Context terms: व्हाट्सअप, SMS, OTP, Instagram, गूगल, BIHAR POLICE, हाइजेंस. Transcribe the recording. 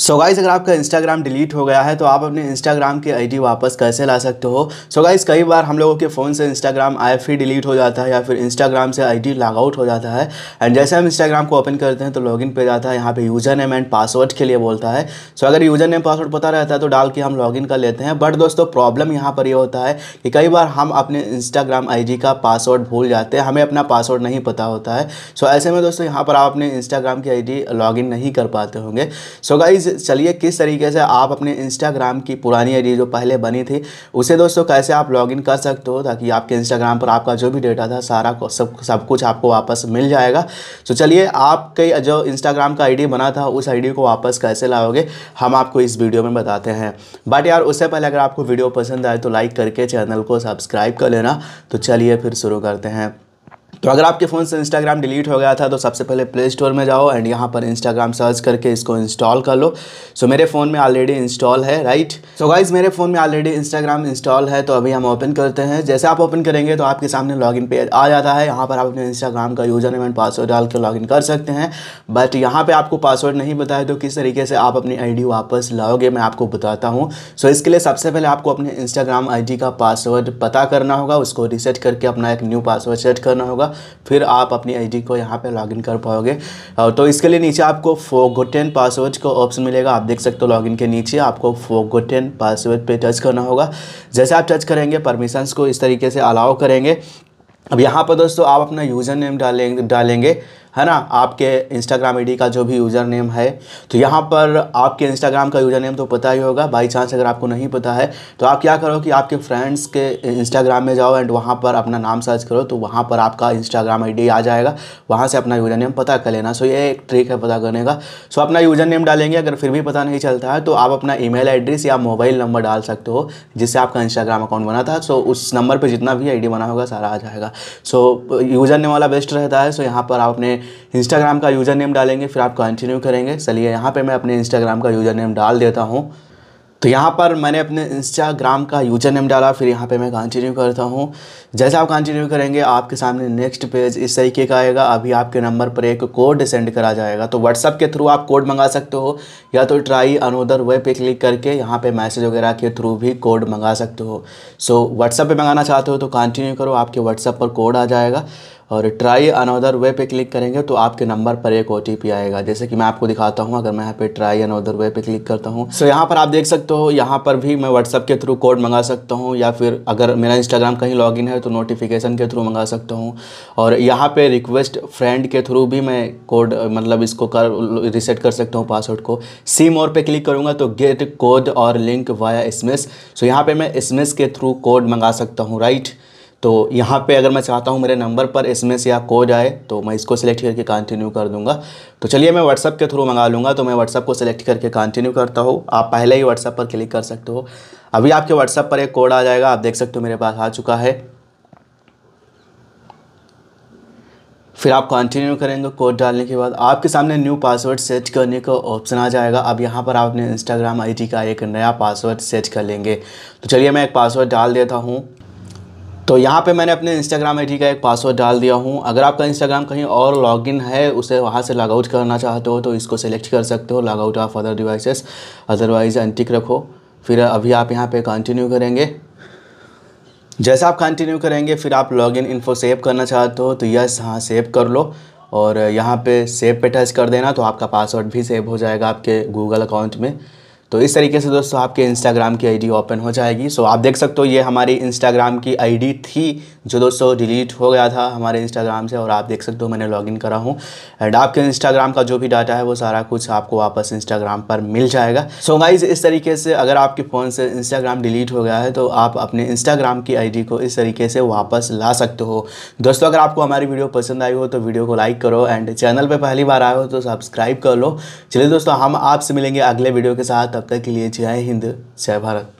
So guys, अगर आपका Instagram delete हो गया है तो आप अपने इंस्टाग्राम की आईडी वापस कैसे ला सकते हो। सो गाइस, कई बार हम लोगों के फ़ोन से इंस्टाग्राम आईडी डिलीट हो जाता है या फिर इंस्टाग्राम से आईडी लॉग आउट हो जाता है। एंड जैसे हम इंस्टाग्राम को ओपन करते हैं तो लॉगिन पे जाता है, यहाँ पे यूज़र नेम एंड पासवर्ड के लिए बोलता है। सो अगर यूज़र नेम पासवर्ड पता रहता है तो डाल के हम लॉगिन कर लेते हैं। बट दोस्तों, प्रॉब्लम यहाँ पर ये होता है कि कई बार हम अपने इंस्टाग्राम आईडी का पासवर्ड भूल जाते हैं, हमें अपना पासवर्ड नहीं पता होता है। सो ऐसे में दोस्तों, यहाँ पर आप अपने इंस्टाग्राम की आईडी लॉगिन नहीं कर पाते होंगे। सो गाइस, चलिए किस तरीके से आप अपने इंस्टाग्राम की पुरानी आईडी जो पहले बनी थी उसे दोस्तों कैसे आप लॉगिन कर सकते हो, ताकि आपके इंस्टाग्राम पर आपका जो भी डेटा था सारा सब कुछ आपको वापस मिल जाएगा। तो चलिए, आपके जो इंस्टाग्राम का आईडी बना था उस आईडी को वापस कैसे लाओगे, हम आपको इस वीडियो में बताते हैं। बट यार, उससे पहले अगर आपको वीडियो पसंद आए तो लाइक करके चैनल को सब्सक्राइब कर लेना। तो चलिए फिर शुरू करते हैं। तो अगर आपके फ़ोन से इंस्टाग्राम डिलीट हो गया था तो सबसे पहले प्ले स्टोर में जाओ एंड यहाँ पर इंस्टाग्राम सर्च करके इसको इंस्टॉल कर लो। सो मेरे फ़ोन में ऑलरेडी इंस्टॉल है, राइट। सो गाइस, मेरे फ़ोन में ऑलरेडी इंस्टाग्राम इंस्टॉल है तो अभी हम ओपन करते हैं। जैसे आप ओपन करेंगे तो आपके सामने लॉगिन पेज आ जाता है। यहाँ पर आप अपने इंस्टाग्राम का यूज़र नेम एंड पासवर्ड डाल के लॉगिन कर सकते हैं। बट यहाँ पर आपको पासवर्ड नहीं पता है तो किस तरीके से आप अपनी आई डी वापस लाओगे, मैं आपको बताता हूँ। सो इसके लिए सबसे पहले आपको अपने इंस्टाग्राम आई डी का पासवर्ड पता करना होगा, उसको रीसेट करके अपना एक न्यू पासवर्ड सेट करना होगा, फिर आप अपनी आईडी को यहाँ पे लॉगिन कर पाओगे। तो इसके लिए नीचे आपको फॉरगॉटन पासवर्ड का ऑप्शन मिलेगा, आप देख सकते हो। लॉगिन के नीचे आपको फॉरगॉटन पासवर्ड पे टच करना होगा। जैसे आप टच करेंगे, परमिशंस को इस तरीके से अलाउ करेंगे। अब यहाँ पर दोस्तों आप अपना यूज़र नेम डालेंगे, है ना, आपके इंस्टाग्राम आईडी का जो भी यूज़र नेम है। तो यहाँ पर आपके इंस्टाग्राम का यूज़र नेम तो पता ही होगा। बाई चांस अगर आपको नहीं पता है तो आप क्या करो कि आपके फ्रेंड्स के इंस्टाग्राम में जाओ एंड वहाँ पर अपना नाम सर्च करो, तो वहाँ पर आपका इंस्टाग्राम आईडी आ जाएगा, वहाँ से अपना यूज़र नेम पता कर लेना। सो ये एक ट्रिक है पता करने का। सो अपना यूज़र नेम डालेंगे, अगर फिर भी पता नहीं चलता है तो आप अपना ईमेल एड्रेस या मोबाइल नंबर डाल सकते हो जिससे आपका इंस्टाग्राम अकाउंट बना था। सो उस नंबर पर जितना भी आईडी बना होगा सारा आ जाएगा। सो यूज़र नेम वाला बेस्ट रहता है। सो यहाँ पर आप अपने इंस्टाग्राम का यूज़र नेम डालेंगे, फिर आप कंटिन्यू करेंगे। चलिए, यहाँ पे मैं अपने इंस्टाग्राम का यूज़र नेम डाल देता हूँ। तो यहाँ पर मैंने अपने इंस्टाग्राम का यूज़र नेम डाला, फिर यहाँ पे मैं कंटिन्यू करता हूँ। जैसे आप कंटिन्यू करेंगे, आपके सामने नेक्स्ट पेज इस तरीके का आएगा। अभी आपके नंबर पर एक कोड सेंड करा जाएगा, तो व्हाट्सअप के थ्रू आप कोड मंगा सकते हो या तो ट्राई अनोदर वे पे क्लिक करके यहाँ पे मैसेज वगैरह के थ्रू भी कोड मंगा सकते हो। सो व्हाट्सअप पर मंगाना चाहते हो तो कंटिन्यू करो, आपके व्हाट्सअप पर कोड आ जाएगा और ट्राई अनोदर वे पे क्लिक करेंगे तो आपके नंबर पर एक OTP आएगा, जैसे कि मैं आपको दिखाता हूं। अगर मैं यहाँ पे ट्राई अनोदर वे पे क्लिक करता हूं, सो यहाँ पर आप देख सकते हो, यहाँ पर भी मैं व्हाट्सअप के थ्रू कोड मंगा सकता हूं या फिर अगर मेरा इंस्टाग्राम कहीं लॉगिन है तो नोटिफिकेशन के थ्रू मंगा सकता हूँ। और यहाँ पर रिक्वेस्ट फ्रेंड के थ्रू भी मैं कोड इसको रिसेट कर सकता हूँ पासवर्ड को। सी मोर पे क्लिक करूँगा तो गेट कोड और लिंक वाया SMS। सो यहाँ पर मैं SMS के थ्रू कोड मंगा सकता हूँ, राइट। तो यहाँ पे अगर मैं चाहता हूँ मेरे नंबर पर SMS या कोड आए तो मैं इसको सिलेक्ट करके कंटिन्यू कर दूंगा। तो चलिए, मैं व्हाट्सअप के थ्रू मंगा लूँगा, तो मैं व्हाट्सअप को सिलेक्ट करके कंटिन्यू करता हूँ। आप पहले ही व्हाट्सअप पर क्लिक कर सकते हो। अभी आपके व्हाट्सअप पर एक कोड आ जाएगा, आप देख सकते हो मेरे पास आ चुका है। फिर आप कंटिन्यू करेंगे, कोड डालने के बाद आपके सामने न्यू पासवर्ड सेट करने का ऑप्शन आ जाएगा। अब यहाँ पर आप अपने इंस्टाग्राम आईडी का एक नया पासवर्ड सेट कर लेंगे। तो चलिए, मैं एक पासवर्ड डाल देता हूँ। तो यहाँ पे मैंने अपने इंस्टाग्राम आईडी का एक पासवर्ड डाल दिया हूँ। अगर आपका इंस्टाग्राम कहीं और लॉगिन है, उसे वहाँ से लॉग आउट करना चाहते हो तो इसको सेलेक्ट कर सकते हो, log out of other devices, otherwise antique रखो। फिर अभी आप यहाँ पे कंटिन्यू करेंगे। जैसा आप कंटिन्यू करेंगे, फिर आप लॉगिन इन्फो सेव करना चाहते हो तो यस, हाँ सेव कर लो और यहाँ पर सेव पे टच कर देना, तो आपका पासवर्ड भी सेव हो जाएगा आपके गूगल अकाउंट में। तो इस तरीके से दोस्तों आपके इंस्टाग्राम की आईडी ओपन हो जाएगी। सो आप देख सकते हो, ये हमारी इंस्टाग्राम की आईडी थी जो दोस्तों डिलीट हो गया था हमारे इंस्टाग्राम से, और आप देख सकते हो मैंने लॉगिन करा हूँ एंड आपके इंस्टाग्राम का जो भी डाटा है वो सारा कुछ आपको वापस इंस्टाग्राम पर मिल जाएगा। सो गाइज, इस तरीके से अगर आपके फ़ोन से इंस्टाग्राम डिलीट हो गया है तो आप अपने इंस्टाग्राम की आईडी को इस तरीके से वापस ला सकते हो। दोस्तों, अगर आपको हमारी वीडियो पसंद आई हो तो वीडियो को लाइक करो एंड चैनल पर पहली बार आए हो तो सब्सक्राइब कर लो। चलिए दोस्तों, हम आपसे मिलेंगे अगले वीडियो के साथ। तब तक के लिए जय हिंद, जय भारत।